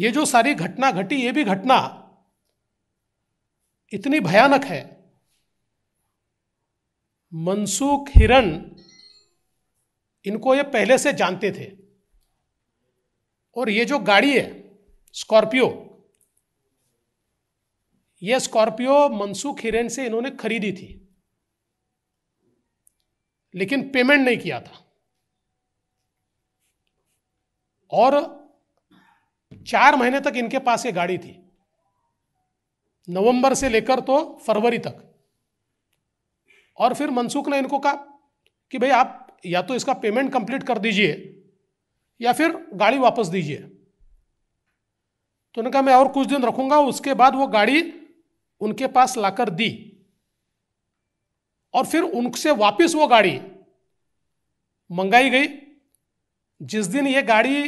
ये जो सारी घटना घटी, ये भी घटना इतनी भयानक है, मनसुख हिरण इनको ये पहले से जानते थे। और ये जो गाड़ी है स्कॉर्पियो, ये स्कॉर्पियो मनसुख हिरेन से इन्होंने खरीदी थी, लेकिन पेमेंट नहीं किया था। और 4 महीने तक इनके पास ये गाड़ी थी, नवंबर से लेकर तो फरवरी तक। और फिर मनसुख ने इनको कहा कि भाई आप या तो इसका पेमेंट कंप्लीट कर दीजिए या फिर गाड़ी वापस दीजिए। तो उन्होंने कहा मैं और कुछ दिन रखूंगा, उसके बाद वो गाड़ी उनके पास लाकर दी। और फिर उनसे वापस वो गाड़ी मंगाई गई। जिस दिन ये गाड़ी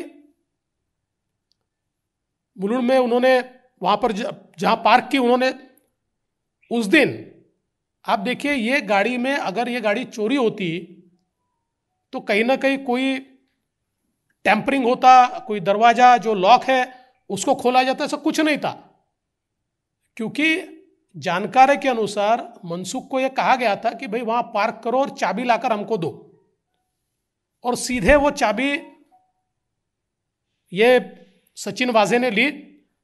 मुलुंड में उन्होंने वहाँ पर जहाँ पार्क की, उन्होंने उस दिन आप देखिए ये गाड़ी में, अगर ये गाड़ी चोरी होती तो कहीं ना कहीं कोई टेम्परिंग होता, कोई दरवाज़ा जो लॉक है उसको खोला जाता, ऐसा कुछ नहीं था। क्योंकि जानकारी के अनुसार मनसुख को यह कहा गया था कि भाई वहाँ पार्क करो और चाबी लाकर हमको दो। और सीधे वो चाबी ये सचिन वाजे ने ली।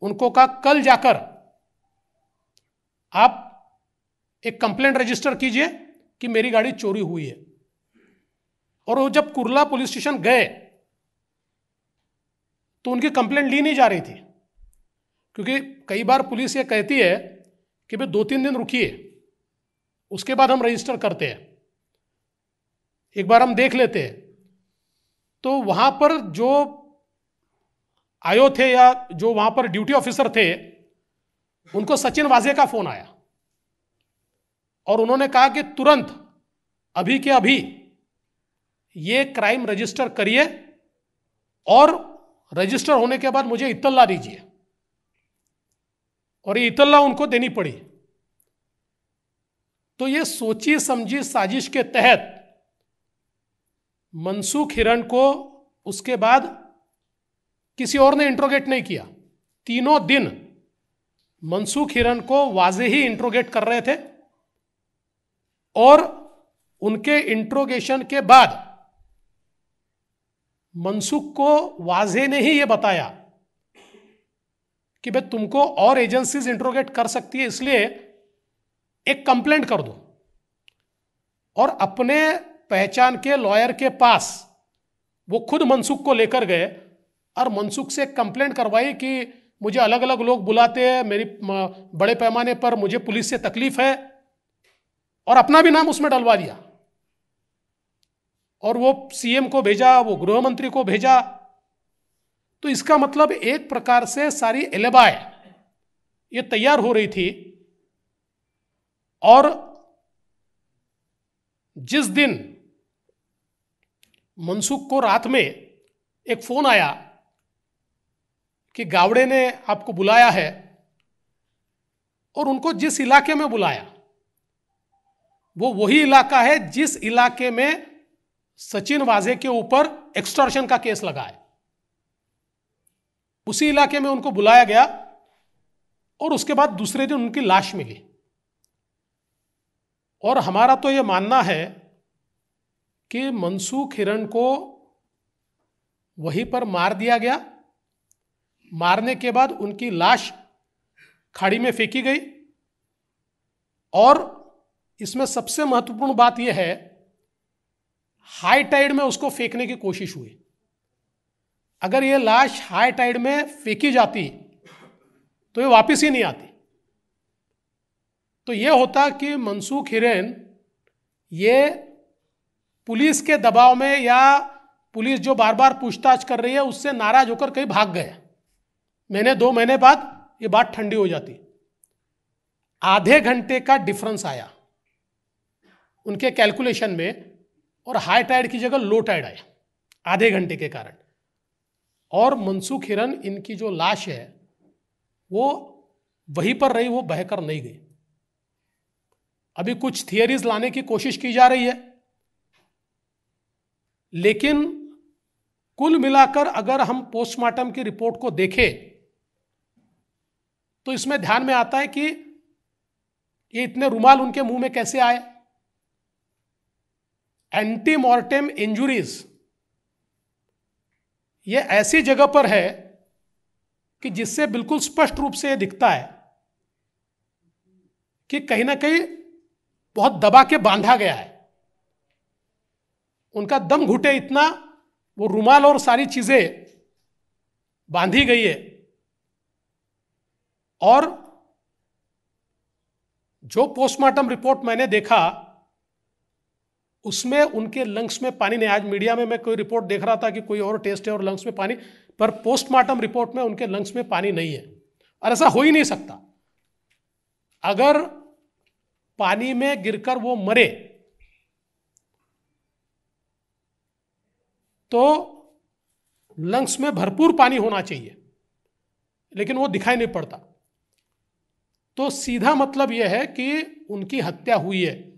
उनको कहा कल जाकर आप एक कंप्लेंट रजिस्टर कीजिए कि मेरी गाड़ी चोरी हुई है। और वो जब कुरला पुलिस स्टेशन गए तो उनकी कंप्लेंट ली नहीं जा रही थी, क्योंकि कई बार पुलिस ये कहती है कि भाई 2-3 दिन रुकिए, उसके बाद हम रजिस्टर करते हैं, एक बार हम देख लेते हैं। तो वहाँ पर जो आयो थे या जो वहाँ पर ड्यूटी ऑफिसर थे, उनको सचिन वाजे का फ़ोन आया और उन्होंने कहा कि तुरंत अभी के अभी ये क्राइम रजिस्टर करिए और रजिस्टर होने के बाद मुझे इत्तला दीजिए। और ये इत्तला उनको देनी पड़ी। तो ये सोची समझी साजिश के तहत मनसुख हिरण को उसके बाद किसी और ने इंट्रोगेट नहीं किया। 3 दिन मनसुख हिरण को वाजे ही इंट्रोगेट कर रहे थे। और उनके इंट्रोगेशन के बाद मनसुख को वाजे ने ही ये बताया कि भाई तुमको और एजेंसीज इंट्रोगेट कर सकती है, इसलिए एक कंप्लेंट कर दो। और अपने पहचान के लॉयर के पास वो खुद मनसुख को लेकर गए और मनसुख से कंप्लेंट करवाई कि मुझे अलग अलग लोग बुलाते हैं, मेरी बड़े पैमाने पर मुझे पुलिस से तकलीफ है, और अपना भी नाम उसमें डलवा दिया। और वो सीएम को भेजा, वो गृह मंत्री को भेजा। तो इसका मतलब एक प्रकार से सारी एलेबाय ये तैयार हो रही थी। और जिस दिन मनसुख को रात में एक फोन आया कि गावड़े ने आपको बुलाया है, और उनको जिस इलाके में बुलाया वो वही इलाका है जिस इलाके में सचिन वाजे के ऊपर एक्सटॉर्शन का केस लगा है। उसी इलाके में उनको बुलाया गया। और उसके बाद दूसरे दिन उनकी लाश मिली। और हमारा तो ये मानना है कि मनसुख हिरण को वहीं पर मार दिया गया। मारने के बाद उनकी लाश खाड़ी में फेंकी गई। और इसमें सबसे महत्वपूर्ण बात यह है, हाई टाइड में उसको फेंकने की कोशिश हुई। अगर ये लाश हाई टाइड में फेंकी जाती तो ये वापस ही नहीं आती। तो ये होता कि मनसुख हिरेन ये पुलिस के दबाव में या पुलिस जो बार बार पूछताछ कर रही है उससे नाराज होकर कहीं भाग गए। 1-2 महीने बाद ये बात ठंडी हो जाती। आधे घंटे का डिफरेंस आया उनके कैलकुलेशन में, और हाई टाइड की जगह लो टाइड आया आधे घंटे के कारण। और मनसुख हिरण इनकी जो लाश है वो वहीं पर रही, वो बहकर नहीं गई। अभी कुछ थियरीज लाने की कोशिश की जा रही है, लेकिन कुल मिलाकर अगर हम पोस्टमार्टम की रिपोर्ट को देखें तो इसमें ध्यान में आता है कि ये इतने रुमाल उनके मुंह में कैसे आए। एंटी मॉर्टेम इंजुरीज ये ऐसी जगह पर है कि जिससे बिल्कुल स्पष्ट रूप से ये दिखता है कि कहीं ना कहीं बहुत दबा के बांधा गया है। उनका दम घुटे इतना वो रुमाल और सारी चीजें बांधी गई है। और जो पोस्टमार्टम रिपोर्ट मैंने देखा उसमें उनके लंग्स में पानी नहीं। आज मीडिया में मैं कोई रिपोर्ट देख रहा था कि कोई और टेस्ट है और लंग्स में पानी, पर पोस्टमार्टम रिपोर्ट में उनके लंग्स में पानी नहीं है। और ऐसा हो ही नहीं सकता। अगर पानी में गिरकर वो मरे तो लंग्स में भरपूर पानी होना चाहिए, लेकिन वो दिखाई नहीं पड़ता। तो सीधा मतलब यह है कि उनकी हत्या हुई है।